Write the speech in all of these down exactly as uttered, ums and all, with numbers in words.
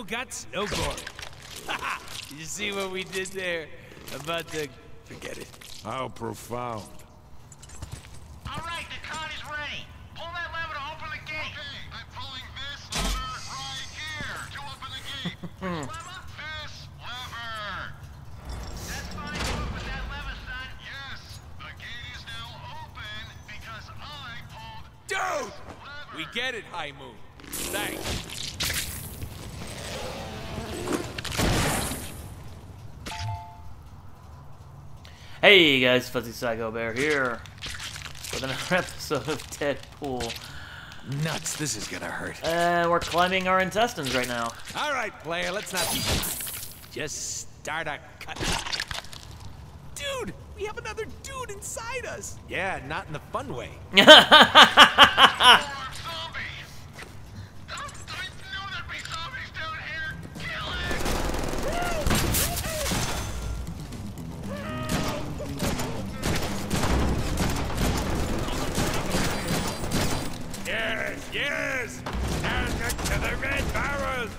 No guts, no gore. Ha! You see what we did there? About to forget it. How profound. All right, the con is ready. Pull that lever to open the gate. Okay, I'm pulling this lever right here to open the gate. Which lever? This lever. That's fine. Move with that lever, son. Yes, the gate is now open because I pulled. Dude! This lever. We get it, High Moon. Thanks. Hey guys, Fuzzy Psycho Bear here with another episode of Deadpool. Nuts, this is gonna hurt. And uh, we're climbing our intestines right now. Alright, player, let's not just start a cut. Dude, we have another dude inside us. Yeah, not in the fun way. Yes! Now get to the red barrels!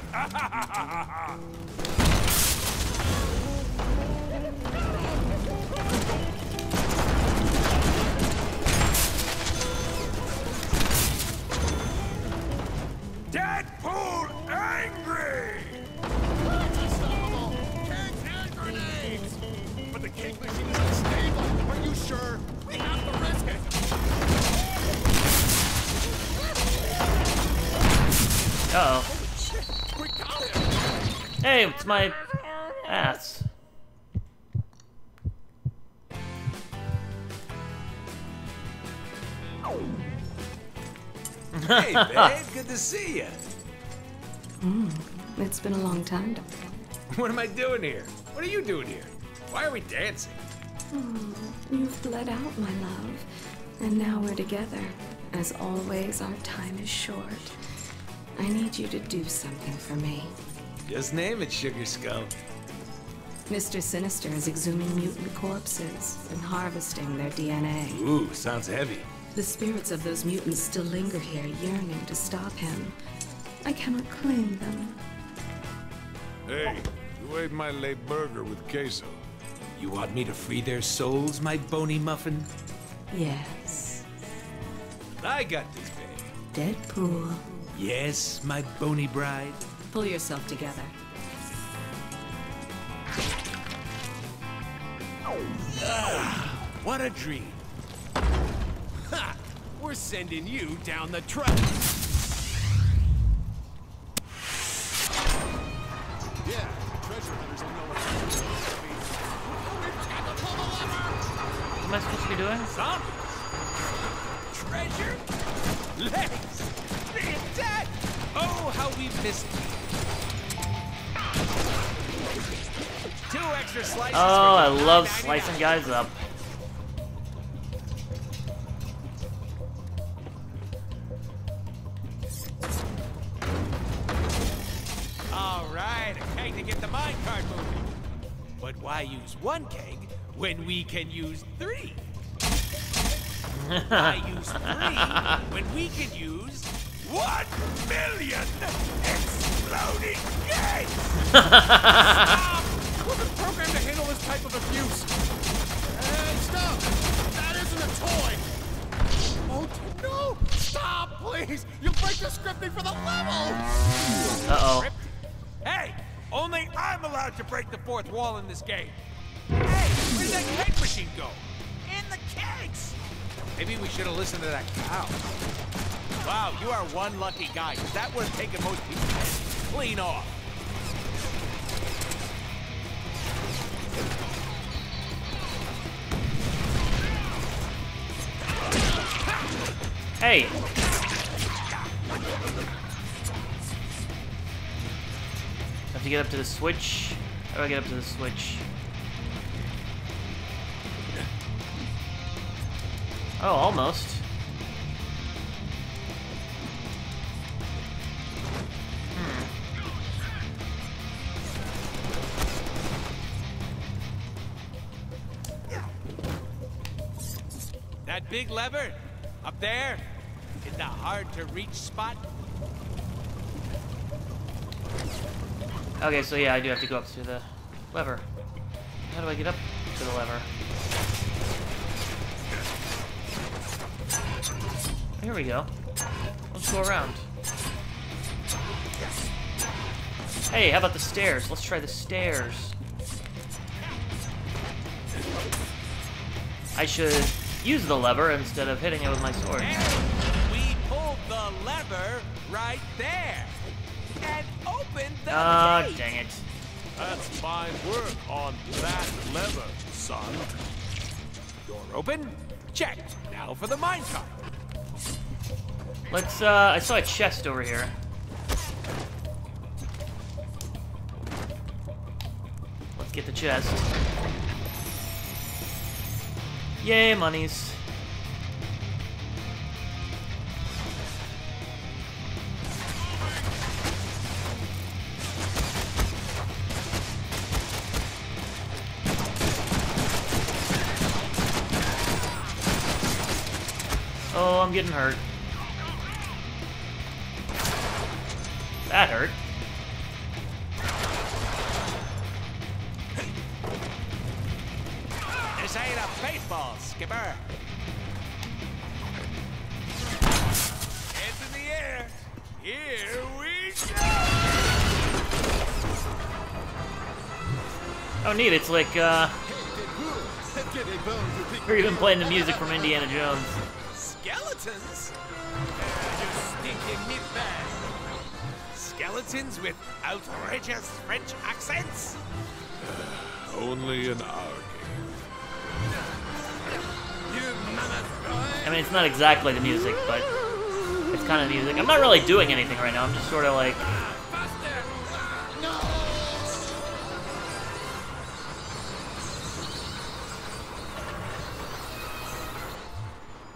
Deadpool angry! Unstoppable! Can't hand grenades! But the cake machine is unstable! Are you sure? We have to risk it! Uh oh. Hey, it's my ass. Hey, babe, good to see you. Mm, it's been a long time. What am I doing here? What are you doing here? Why are we dancing? Oh, you've bled out, my love. And now we're together. As always, our time is short. I need you to do something for me. Just name it, Sugar Skull. Mister Sinister is exhuming mutant corpses and harvesting their D N A. Ooh, sounds heavy. The spirits of those mutants still linger here, yearning to stop him. I cannot claim them. Hey, you ate my late burger with queso. You want me to free their souls, my bony muffin? Yes. I got this, babe. Deadpool. Yes, my bony bride. Pull yourself together. Ah, what a dream. Ha! We're sending you down the truck. Yeah, treasure hunters don't know what to do. What am I supposed to be doing? Zombies! Treasure? Legs! Dad! Oh, how we missed you. Two extra slices. Oh, I love slicing guys up. All right, a keg to get the minecart moving. But why use one keg when we can use three? Why use three when we can use... One million exploding gates! Stop! Wasn't programmed to handle this type of abuse. And stop! That isn't a toy! Oh no! Stop, please! You'll break the scripting for the level! Uh-oh. Hey! Only I'm allowed to break the fourth wall in this game! Hey! Where did that cake machine go? In the cakes! Maybe we should have listened to that cow. Wow, you are one lucky guy. That would have taken most people clean off. Hey. I have to get up to the switch. How do I get up to the switch? Oh, almost. That big lever up there in the hard to reach spot. Okay, so yeah, I do have to go up to the lever. How do I get up to the lever? Here we go. Let's go around. Hey, how about the stairs? Let's try the stairs. I should use the lever instead of hitting it with my sword. And we pulled the lever right there and opened the Ah, uh, dang it. That's fine work on that lever, son. Door open. Check. Now for the minecart. Let's, uh, I saw a chest over here. Let's get the chest. Yay, monies. Oh, I'm getting hurt. That hurt. This ain't a baseball, Skipper. Hands in the air. Here we go. Oh, neat. It's like, uh... we're even playing the music from Indiana Jones. Skeletons? You stinking meat bag. Skeletons with outrageous French accents? Uh, only in our game. You mammoth. I mean, it's not exactly the music, but it's kind of music. I'm not really doing anything right now. I'm just sort of like... No!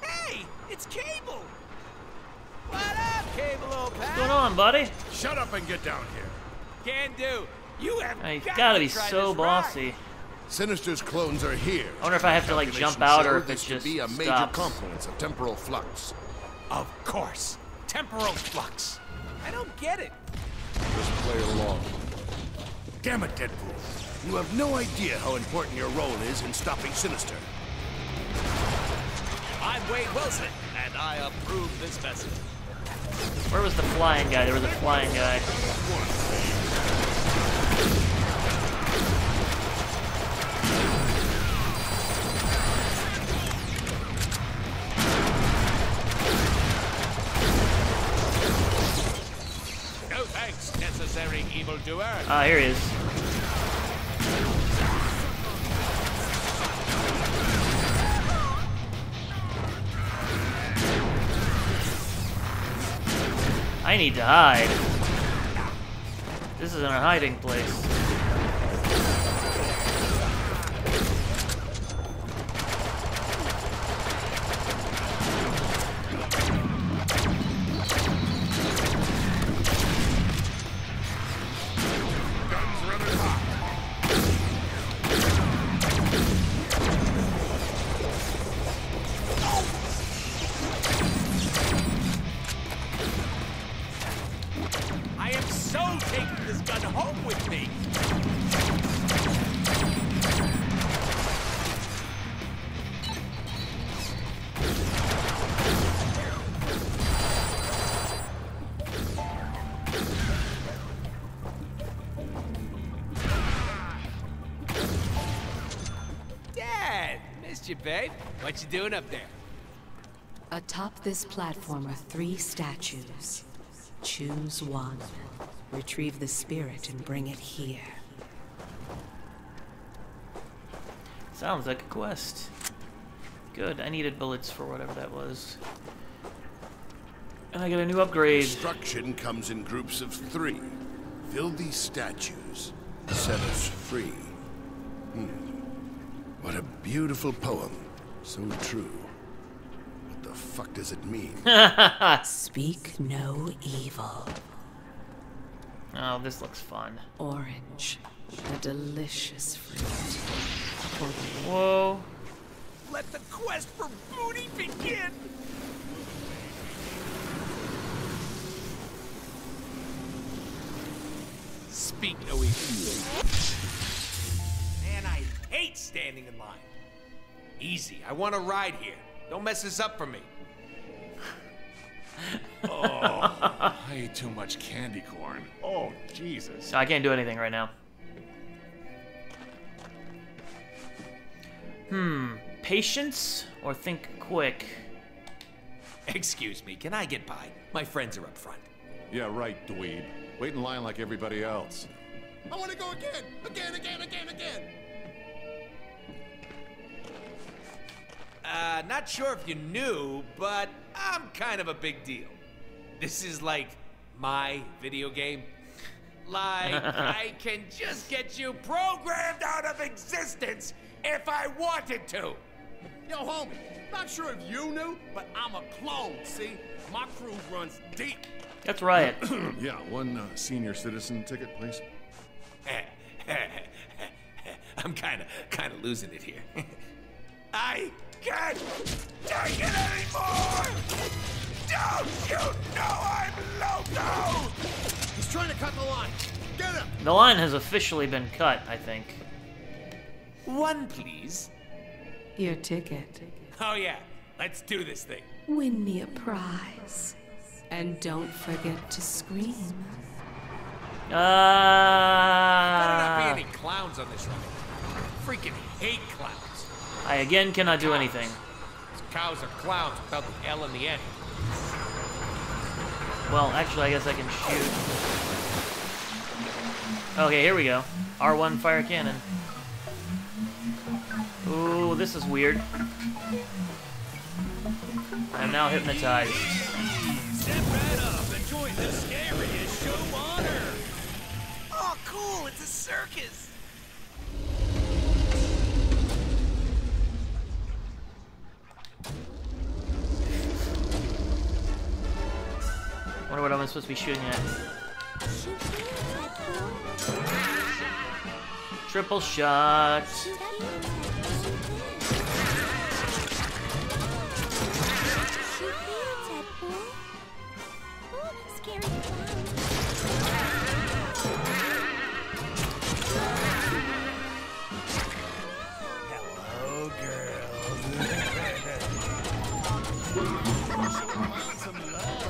Hey, it's Cable! What up, Cable, old pal? What's going on, buddy? Shut up and get down here. Can do. You have oh, got gotta to be so bossy. Ride. Sinister's clones are here. I wonder if I have to like jump out or if it's just be a major stops. Confluence of temporal flux. Of course, temporal flux. I don't get it. Just play along. Damn it, Deadpool! You have no idea how important your role is in stopping Sinister. I'm Wade Wilson, and I approve this message. Where was the flying guy? There was a flying guy. No thanks, necessary evildoer. Ah, uh, here he is. I need to hide. This isn't a hiding place. You, babe. What you doing up there? Atop this platform are three statues. Choose one. Retrieve the spirit and bring it here. Sounds like a quest. Good. I needed bullets for whatever that was. And I got a new upgrade. Destruction comes in groups of three. Fill these statues. Set us free. Hmm. What a beautiful poem. So true. What the fuck does it mean? Speak no evil. Oh, this looks fun. Orange. A delicious fruit. Whoa. Let the quest for booty begin! feet no easier. Man, I hate standing in line. Easy, I want to ride here. Don't mess this up for me. Oh, I ate too much candy corn. Oh, Jesus. I can't do anything right now. Hmm. Patience or think quick? Excuse me, can I get by? My friends are up front. Yeah, right, dweeb. Wait in line like everybody else. I want to go again! Again, again, again, again! Uh, not sure if you knew, but I'm kind of a big deal. This is like my video game. Like, I can just get you programmed out of existence if I wanted to. Yo, homie, not sure if you knew, but I'm a clone, see? My crew runs deep. That's right. Yeah, one uh, senior citizen ticket, please. I'm kind of kind of losing it here. I can't take it anymore! Don't you know I'm loco? He's trying to cut the line. Get him! The line has officially been cut, I think. One, please. Your ticket. Oh, yeah. Let's do this thing. Win me a prize. And don't forget to scream. Uh... Better not be any clowns on this ride. I freaking hate clowns. I again cannot do anything. These cows are clowns without the L in the end. Well, actually, I guess I can shoot. Okay, here we go. R one fire cannon. Ooh, this is weird. I'm now hypnotized. Step right up and join the scariest show on earth. Oh, cool! It's a circus. I wonder what I'm supposed to be shooting at. Triple shot. Hello, girls. Some love.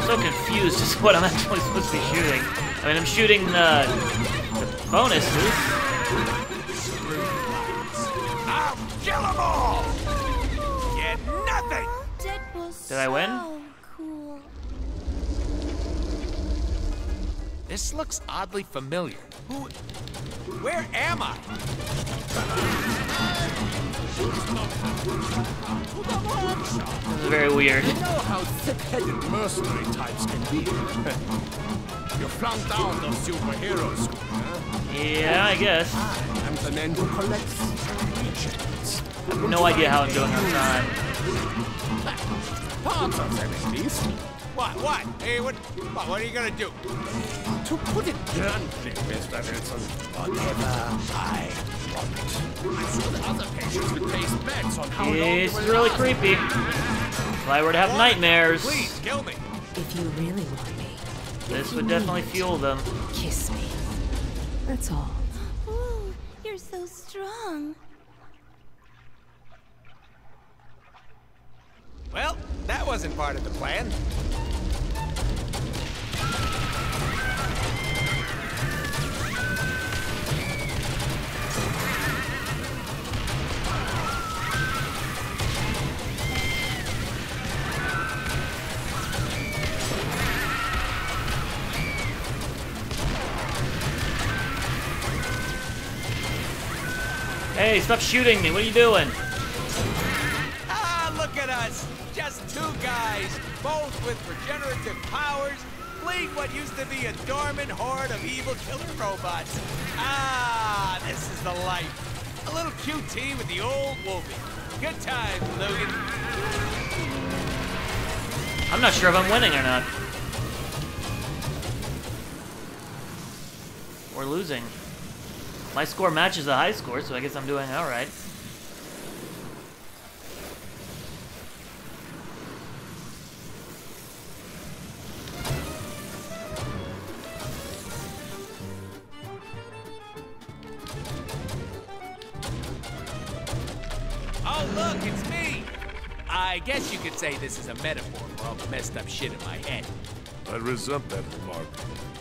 So confused as to what I'm actually supposed to be shooting. I mean, I'm shooting the, the bonuses. I'll kill them all. Get nothing. Deadpool's Did I win? So cool. This looks oddly familiar. Who? Where am I? This is very weird. You know how thick-headed mercenary types can be. You flung down those superheroes. Yeah, I guess. I'm the man who collects rejects. I have no idea how I'm doing on time. Parts of them, at least. What? What? Hey, what? What, what are you gonna do? To put it bluntly, Mister Wilson, whatever I want. I'm sure the other patients would place bets on how long it will really last. Creepy. If I were to have nightmares. Please kill me. If you really want me. This would definitely fuel them. Kiss me. That's all. Ooh, you're so strong. Well, that wasn't part of the plan. Hey, stop shooting me. What are you doing? Ah, look at us. Just two guys, both with regenerative powers, fleeing what used to be a dormant horde of evil killer robots. Ah, this is the life. A little Q T with the old Wolfie. Good times, Logan. I'm not sure if I'm winning or not. We're losing. My score matches the high score, so I guess I'm doing alright. Oh, look, it's me! I guess you could say this is a metaphor for all the messed up shit in my head. I resent that remark.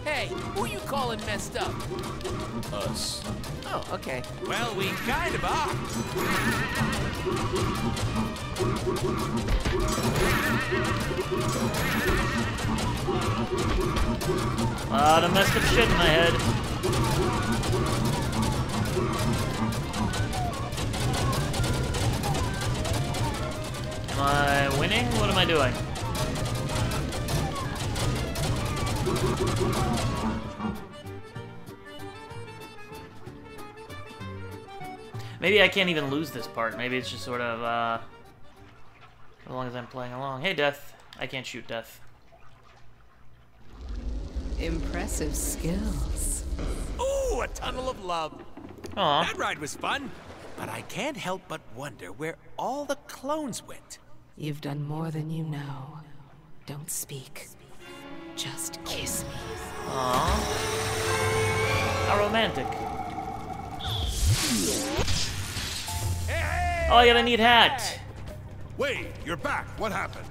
Hey, who you calling messed up? Us. Oh, okay. Well, we kind of are. A lot of messed up shit in my head. Am I winning? What am I doing? Maybe I can't even lose this part. Maybe it's just sort of, uh... as long as I'm playing along. Hey, Death. I can't shoot Death. Impressive skills. Ooh, a tunnel of love. Aww. That ride was fun. But I can't help but wonder where all the clones went. You've done more than you know. Don't speak. Just kiss me. Aww. How romantic. Hey, oh, I got a neat hat. Wait, you're back. What happened?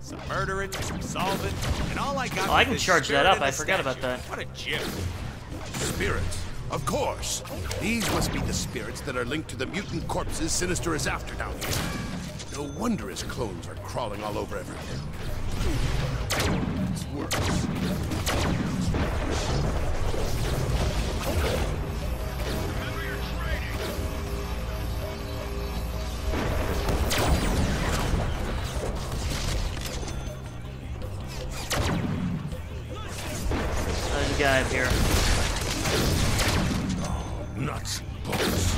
Some murdering, some solving, and all I got. Oh, I can charge that up. I forgot about that. What a gem. Spirits. Of course. These must be the spirits that are linked to the mutant corpses Sinister is after down here. No wonder his clones are crawling all over everything. There's a guy up here. Oh, nuts and bolts.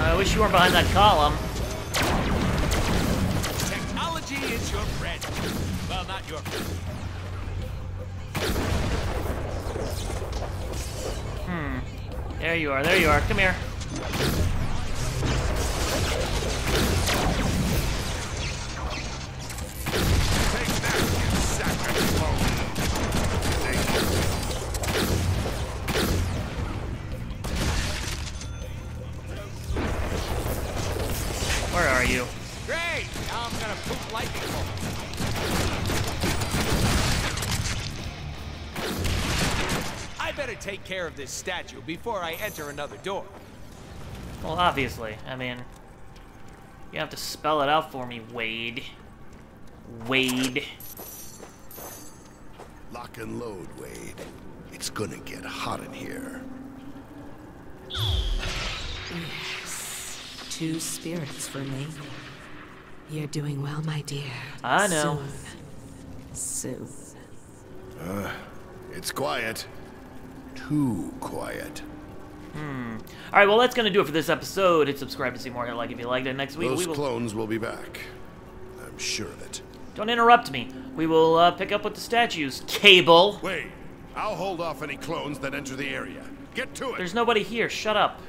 I wish you weren't behind that column. Is your friend. Well, not your friend. Hmm. There you are, there you are. Come here. Take that, you sacrifice. Where are you? Great! Now I'm gonna poop lightning bolts. I better take care of this statue before I enter another door. Well, obviously. I mean, you have to spell it out for me, Wade. Wade. Lock and load, Wade. It's gonna get hot in here. Yes. Two spirits for me. You're doing well, my dear. I know. Soon. Soon. Uh, it's quiet. Too quiet. Hmm. All right, well, that's going to do it for this episode. Hit subscribe to see more. Hit like if you liked it. Next week, Those we will... clones will be back. I'm sure of it. Don't interrupt me. We will uh, pick up with the statues. Cable. Wait. I'll hold off any clones that enter the area. Get to it. There's nobody here. Shut up.